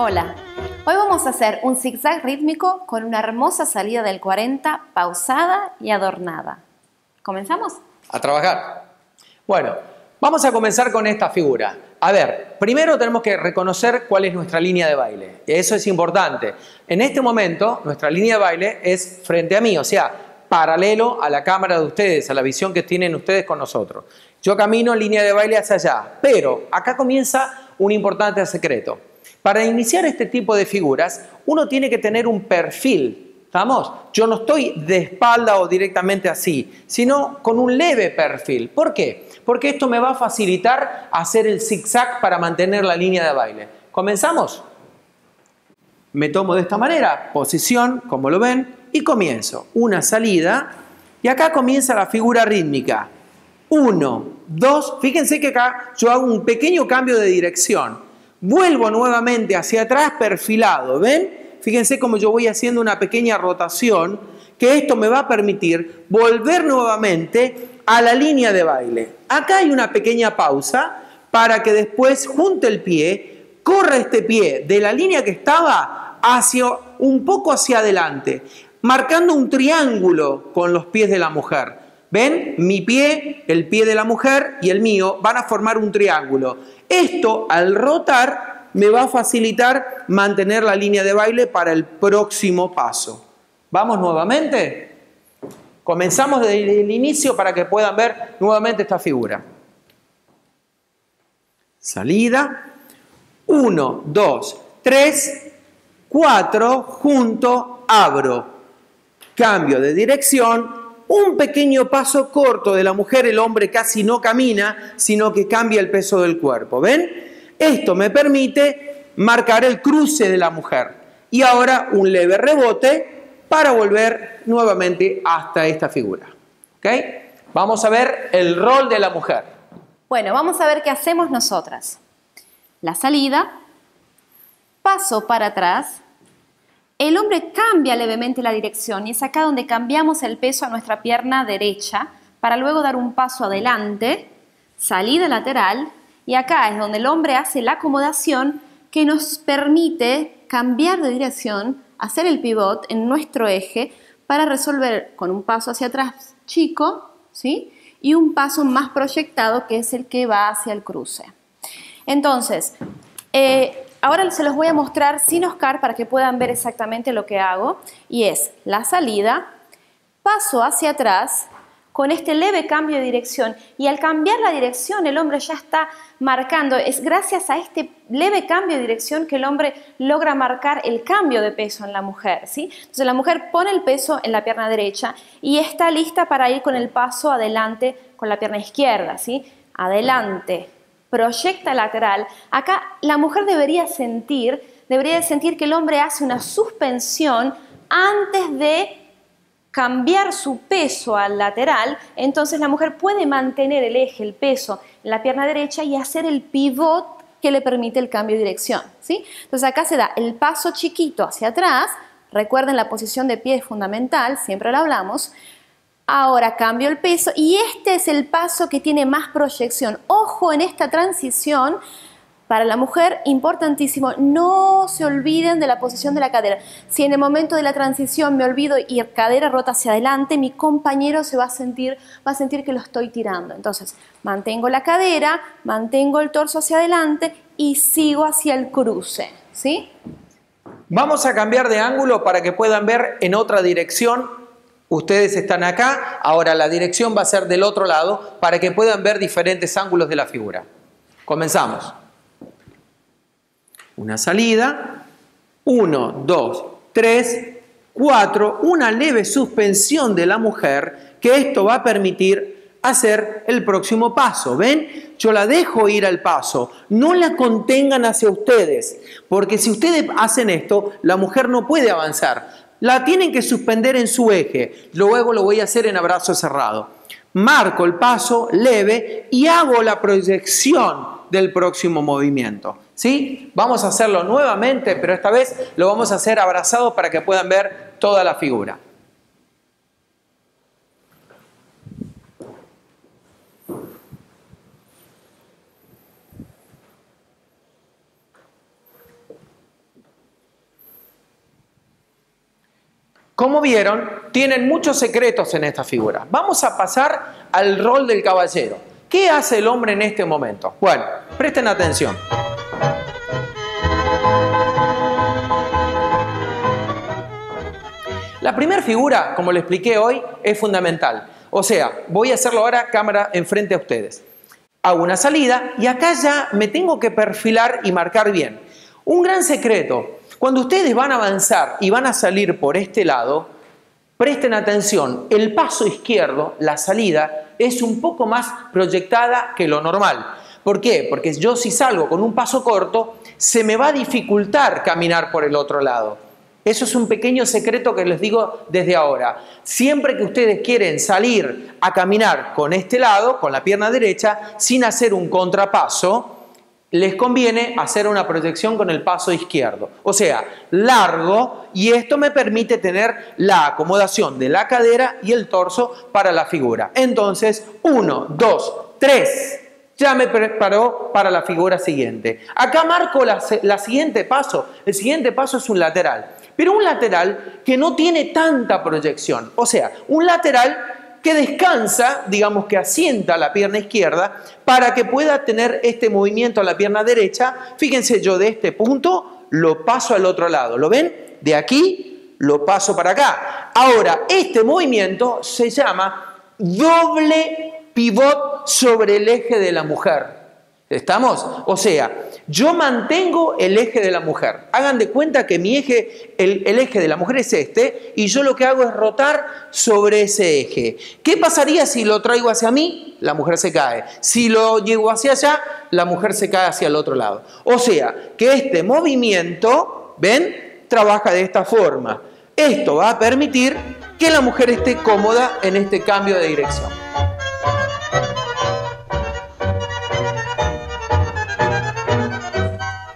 Hola, hoy vamos a hacer un zigzag rítmico con una hermosa salida del 40 pausada y adornada. ¿Comenzamos? A trabajar. Bueno, vamos a comenzar con esta figura. A ver, primero tenemos que reconocer cuál es nuestra línea de baile. Eso es importante. En este momento, nuestra línea de baile es frente a mí, o sea, paralelo a la cámara de ustedes, a la visión que tienen ustedes con nosotros. Yo camino en línea de baile hacia allá, pero acá comienza un importante secreto. Para iniciar este tipo de figuras, uno tiene que tener un perfil, ¿estamos? Yo no estoy de espalda o directamente así, sino con un leve perfil. ¿Por qué? Porque esto me va a facilitar hacer el zigzag para mantener la línea de baile. ¿Comenzamos? Me tomo de esta manera, posición, como lo ven, y comienzo. Una salida, y acá comienza la figura rítmica. 1, 2, fíjense que acá yo hago un pequeño cambio de dirección. Vuelvo nuevamente hacia atrás perfilado, ¿ven? Fíjense cómo yo voy haciendo una pequeña rotación, que esto me va a permitir volver nuevamente a la línea de baile. Acá hay una pequeña pausa para que después junte el pie, corra este pie de la línea que estaba hacia un poco hacia adelante, marcando un triángulo con los pies de la mujer. ¿Ven? Mi pie, el pie de la mujer y el mío van a formar un triángulo. Esto, al rotar, me va a facilitar mantener la línea de baile para el próximo paso. ¿Vamos nuevamente? Comenzamos desde el inicio para que puedan ver nuevamente esta figura. Salida. 1, 2, 3, 4, junto, abro. Cambio de dirección. Un pequeño paso corto de la mujer, el hombre casi no camina, sino que cambia el peso del cuerpo. ¿Ven? Esto me permite marcar el cruce de la mujer. Y ahora un leve rebote para volver nuevamente hasta esta figura. ¿Ok? Vamos a ver el rol de la mujer. Bueno, vamos a ver qué hacemos nosotras. La salida, paso para atrás. El hombre cambia levemente la dirección y es acá donde cambiamos el peso a nuestra pierna derecha para luego dar un paso adelante, salida lateral, y acá es donde el hombre hace la acomodación que nos permite cambiar de dirección, hacer el pivot en nuestro eje para resolver con un paso hacia atrás chico, ¿sí? Y un paso más proyectado que es el que va hacia el cruce. Entonces, ahora se los voy a mostrar sin Oscar para que puedan ver exactamente lo que hago. Y es la salida, paso hacia atrás con este leve cambio de dirección. Y al cambiar la dirección el hombre ya está marcando. Es gracias a este leve cambio de dirección que el hombre logra marcar el cambio de peso en la mujer, ¿sí? Entonces la mujer pone el peso en la pierna derecha y está lista para ir con el paso adelante con la pierna izquierda, ¿sí? Adelante. Proyecta lateral. Acá la mujer debería sentir que el hombre hace una suspensión antes de cambiar su peso al lateral. Entonces la mujer puede mantener el eje, el peso en la pierna derecha y hacer el pivot que le permite el cambio de dirección, ¿sí? Entonces acá se da el paso chiquito hacia atrás. Recuerden, la posición de pie es fundamental, siempre lo hablamos. Ahora cambio el peso y este es el paso que tiene más proyección. Ojo en esta transición, para la mujer importantísimo, no se olviden de la posición de la cadera. Si en el momento de la transición me olvido y cadera rota hacia adelante, mi compañero se va a sentir que lo estoy tirando. Entonces mantengo la cadera, mantengo el torso hacia adelante y sigo hacia el cruce, ¿sí? Vamos a cambiar de ángulo para que puedan ver en otra dirección. Ustedes están acá, ahora la dirección va a ser del otro lado para que puedan ver diferentes ángulos de la figura. Comenzamos. Una salida, 1, 2, 3, 4, una leve suspensión de la mujer que esto va a permitir hacer el próximo paso. ¿Ven? Yo la dejo ir al paso, no la contengan hacia ustedes, porque si ustedes hacen esto, la mujer no puede avanzar. La tienen que suspender en su eje. Luego lo voy a hacer en abrazo cerrado. Marco el paso leve y hago la proyección del próximo movimiento, ¿sí? Vamos a hacerlo nuevamente, pero esta vez lo vamos a hacer abrazado para que puedan ver toda la figura. Como vieron, tienen muchos secretos en esta figura. Vamos a pasar al rol del caballero. ¿Qué hace el hombre en este momento? Bueno, presten atención. La primera figura, como le expliqué hoy, es fundamental. O sea, voy a hacerlo ahora cámara enfrente a ustedes. Hago una salida y acá ya me tengo que perfilar y marcar bien. Un gran secreto, cuando ustedes van a avanzar y van a salir por este lado, presten atención, el paso izquierdo, la salida, es un poco más proyectada que lo normal. ¿Por qué? Porque yo si salgo con un paso corto, se me va a dificultar caminar por el otro lado. Eso es un pequeño secreto que les digo desde ahora. Siempre que ustedes quieren salir a caminar con este lado, con la pierna derecha, sin hacer un contrapaso, les conviene hacer una proyección con el paso izquierdo. O sea, largo, y esto me permite tener la acomodación de la cadera y el torso para la figura. Entonces, 1, 2, 3... Ya me preparó para la figura siguiente. Acá marco la siguiente paso. El siguiente paso es un lateral. Pero un lateral que no tiene tanta proyección. O sea, un lateral que descansa, digamos que asienta la pierna izquierda para que pueda tener este movimiento a la pierna derecha. Fíjense, yo de este punto lo paso al otro lado. ¿Lo ven? De aquí lo paso para acá. Ahora, este movimiento se llama doble pivot sobre el eje de la mujer. ¿Estamos? O sea, yo mantengo el eje de la mujer. Hagan de cuenta que mi eje, el eje de la mujer es este, y yo lo que hago es rotar sobre ese eje. ¿Qué pasaría si lo traigo hacia mí? La mujer se cae. Si lo llevo hacia allá, la mujer se cae hacia el otro lado. O sea, que este movimiento, ¿ven?, trabaja de esta forma. Esto va a permitir que la mujer esté cómoda en este cambio de dirección.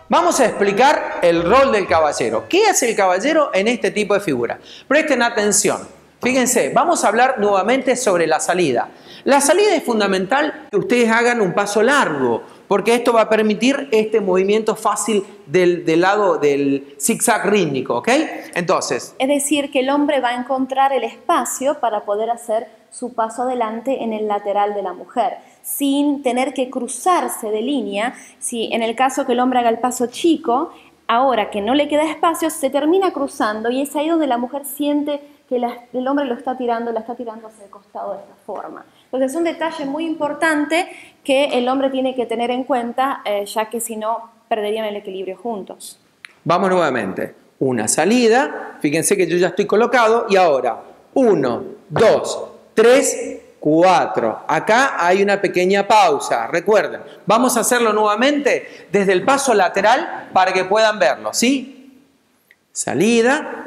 Vamos a explicar el rol del caballero. ¿Qué hace el caballero en este tipo de figura? Presten atención. Fíjense, vamos a hablar nuevamente sobre la salida. La salida es fundamental que ustedes hagan un paso largo, porque esto va a permitir este movimiento fácil del lado del zigzag rítmico, ¿ok? Entonces, es decir, que el hombre va a encontrar el espacio para poder hacer su paso adelante en el lateral de la mujer, sin tener que cruzarse de línea. Si en el caso que el hombre haga el paso chico, ahora que no le queda espacio, se termina cruzando, y es ahí donde la mujer siente que el hombre la está tirando hacia el costado de esta forma. Entonces es un detalle muy importante que el hombre tiene que tener en cuenta, ya que si no perderían el equilibrio juntos. Vamos nuevamente, una salida, fíjense que yo ya estoy colocado, y ahora 1, 2, 3, 4. Acá hay una pequeña pausa. Recuerden, vamos a hacerlo nuevamente desde el paso lateral para que puedan verlo, ¿sí? Salida.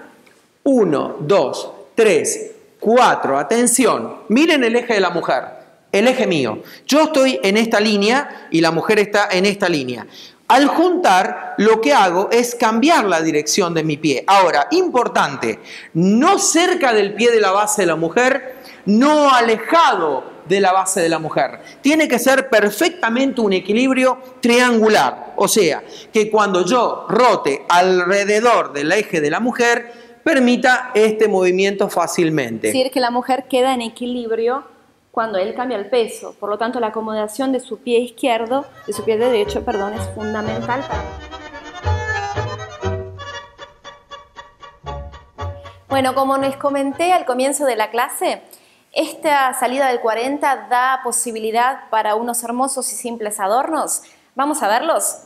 1, 2, 3, 4. Atención. Miren el eje de la mujer. El eje mío. Yo estoy en esta línea y la mujer está en esta línea. Al juntar, lo que hago es cambiar la dirección de mi pie. Ahora, importante, no cerca del pie de la base de la mujer, no alejado de la base de la mujer. Tiene que ser perfectamente un equilibrio triangular. O sea, que cuando yo rote alrededor del eje de la mujer, permita este movimiento fácilmente. Es decir, que la mujer queda en equilibrio cuando él cambia el peso. Por lo tanto, la acomodación de su pie izquierdo, de su pie derecho, perdón, es fundamental para él. Bueno, como les comenté al comienzo de la clase, esta salida del 40 da posibilidad para unos hermosos y simples adornos. ¿Vamos a verlos?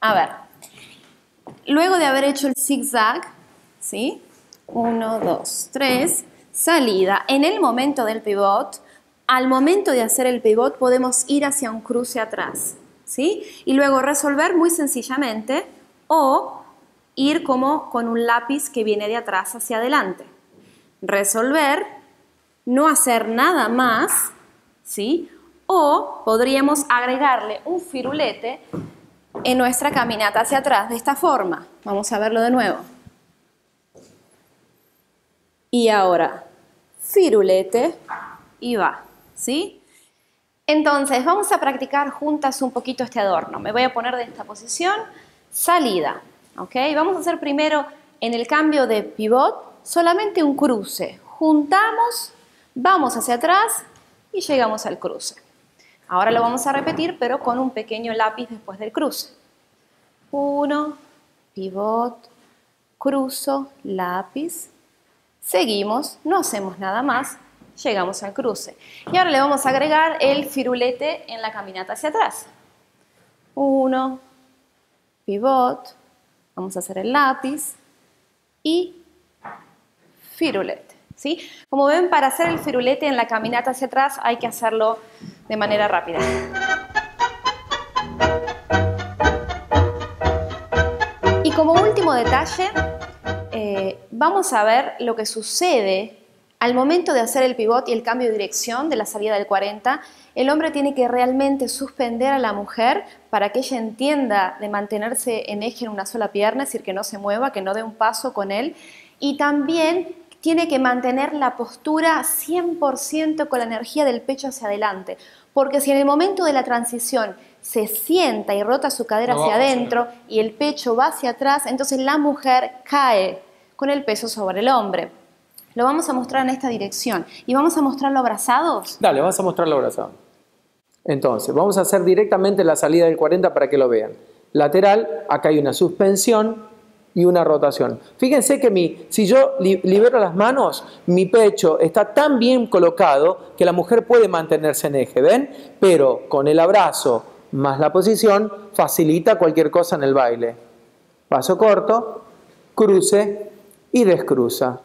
A ver. Luego de haber hecho el zigzag, ¿sí? 1, 2, 3... Salida. En el momento del pivot, al momento de hacer el pivot, podemos ir hacia un cruce atrás, ¿sí? Y luego resolver muy sencillamente, o ir como con un lápiz que viene de atrás hacia adelante. Resolver, no hacer nada más, ¿sí? O podríamos agregarle un firulete en nuestra caminata hacia atrás de esta forma. Vamos a verlo de nuevo. Y ahora, firulete y va, ¿sí? Entonces, vamos a practicar juntas un poquito este adorno. Me voy a poner de esta posición, salida, ¿ok? Vamos a hacer primero en el cambio de pivot, solamente un cruce. Juntamos, vamos hacia atrás y llegamos al cruce. Ahora lo vamos a repetir, pero con un pequeño lápiz después del cruce. 1, pivot, cruzo, lápiz. Seguimos, no hacemos nada más, llegamos al cruce. Y ahora le vamos a agregar el firulete en la caminata hacia atrás. 1, pivot, vamos a hacer el lápiz y firulete, ¿sí? Como ven, para hacer el firulete en la caminata hacia atrás hay que hacerlo de manera rápida. Y como último detalle, vamos a ver lo que sucede al momento de hacer el pivot y el cambio de dirección de la salida del 40. El hombre tiene que realmente suspender a la mujer para que ella entienda de mantenerse en eje en una sola pierna, es decir, que no se mueva, que no dé un paso con él. Y también tiene que mantener la postura 100% con la energía del pecho hacia adelante. Porque si en el momento de la transición se sienta y rota su cadera hacia adentro y el pecho va hacia atrás, entonces la mujer cae con el peso sobre el hombre. Lo vamos a mostrar en esta dirección. ¿Y vamos a mostrarlo abrazados? Dale, vas a mostrarlo abrazado. Entonces, vamos a hacer directamente la salida del 40 para que lo vean. Lateral, acá hay una suspensión y una rotación. Fíjense que si yo libero las manos, mi pecho está tan bien colocado que la mujer puede mantenerse en eje, ¿ven? Pero con el abrazo más la posición, facilita cualquier cosa en el baile. Paso corto, cruce y descruza.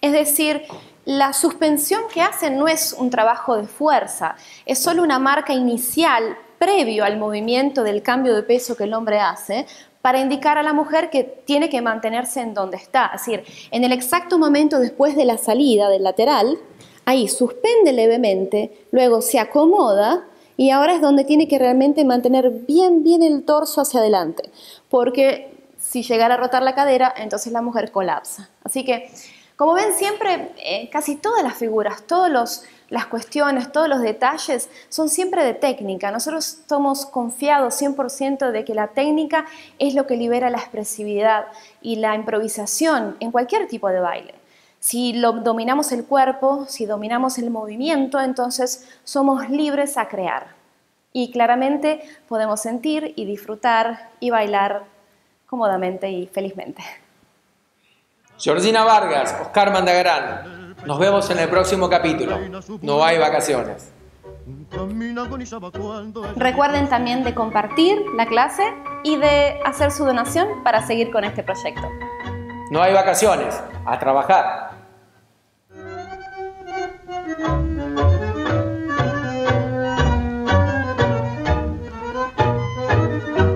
Es decir, la suspensión que hacen no es un trabajo de fuerza, es solo una marca inicial previo al movimiento del cambio de peso que el hombre hace para indicar a la mujer que tiene que mantenerse en donde está. Es decir, en el exacto momento después de la salida del lateral, ahí suspende levemente, luego se acomoda y ahora es donde tiene que realmente mantener bien el torso hacia adelante. Porque si llegara a rotar la cadera, entonces la mujer colapsa. Así que, como ven, siempre, casi todas las figuras, todas las cuestiones, todos los detalles son siempre de técnica. Nosotros estamos confiados 100% de que la técnica es lo que libera la expresividad y la improvisación en cualquier tipo de baile. Si dominamos el cuerpo, si dominamos el movimiento, entonces somos libres a crear. Y claramente podemos sentir y disfrutar y bailar cómodamente y felizmente. Georgina Vargas, Oscar Mandagaran. Nos vemos en el próximo capítulo. No hay vacaciones. Recuerden también de compartir la clase y de hacer su donación para seguir con este proyecto. No hay vacaciones. A trabajar.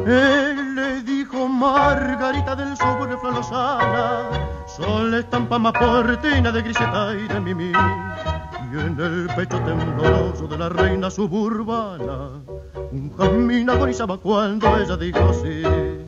Él le dijo Margarita del sobre flor lozana, sol, estampa maportina de griseta y de mimí, y en el pecho tembloroso de la reina suburbana un jazmín agonizaba cuando ella dijo sí.